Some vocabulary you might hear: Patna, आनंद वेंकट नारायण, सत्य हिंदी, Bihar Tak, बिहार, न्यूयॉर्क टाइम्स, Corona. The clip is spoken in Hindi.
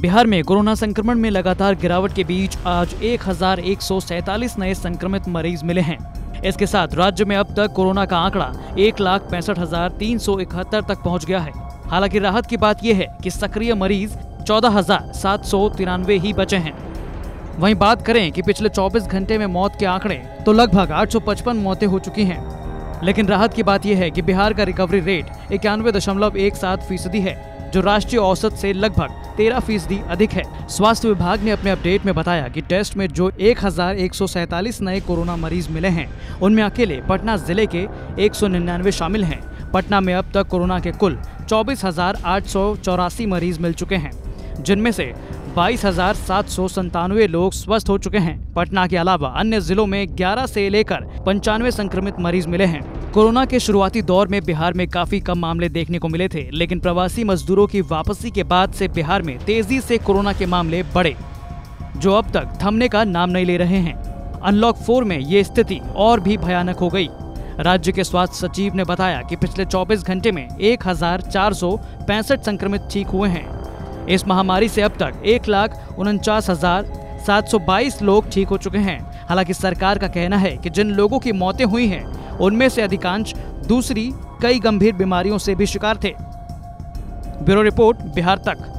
बिहार में कोरोना संक्रमण में लगातार गिरावट के बीच आज 1147 नए संक्रमित मरीज मिले हैं। इसके साथ राज्य में अब तक कोरोना का आंकड़ा 1,65,371 तक पहुंच गया है। हालांकि राहत की बात यह है कि सक्रिय मरीज 14,793 ही बचे हैं। वहीं बात करें कि पिछले 24 घंटे में मौत के आंकड़े तो लगभग 855 मौतें हो चुकी हैं। लेकिन राहत की बात यह है कि बिहार का रिकवरी रेट 91.17% है, जो राष्ट्रीय औसत से लगभग 13% अधिक है। स्वास्थ्य विभाग ने अपने अपडेट में बताया कि टेस्ट में जो 1147 नए कोरोना मरीज मिले हैं, उनमें अकेले पटना जिले के 199 शामिल हैं। पटना में अब तक कोरोना के कुल 24,884 मरीज मिल चुके हैं, जिनमें से 22,797 लोग स्वस्थ हो चुके हैं। पटना के अलावा अन्य जिलों में 11 से लेकर 95 संक्रमित मरीज मिले हैं। कोरोना के शुरुआती दौर में बिहार में काफी कम मामले देखने को मिले थे, लेकिन प्रवासी मजदूरों की वापसी के बाद से बिहार में तेजी से कोरोना के मामले बढ़े, जो अब तक थमने का नाम नहीं ले रहे हैं। अनलॉक 4 में ये स्थिति और भी भयानक हो गई। राज्य के स्वास्थ्य सचिव ने बताया कि पिछले 24 घंटे में 1,465 संक्रमित ठीक हुए हैं। इस महामारी से अब तक 1,49,722 लोग ठीक हो चुके हैं। हालांकि सरकार का कहना है कि जिन लोगों की मौतें हुई हैं, उनमें से अधिकांश दूसरी कई गंभीर बीमारियों से भी शिकार थे। ब्यूरो रिपोर्ट, बिहार तक।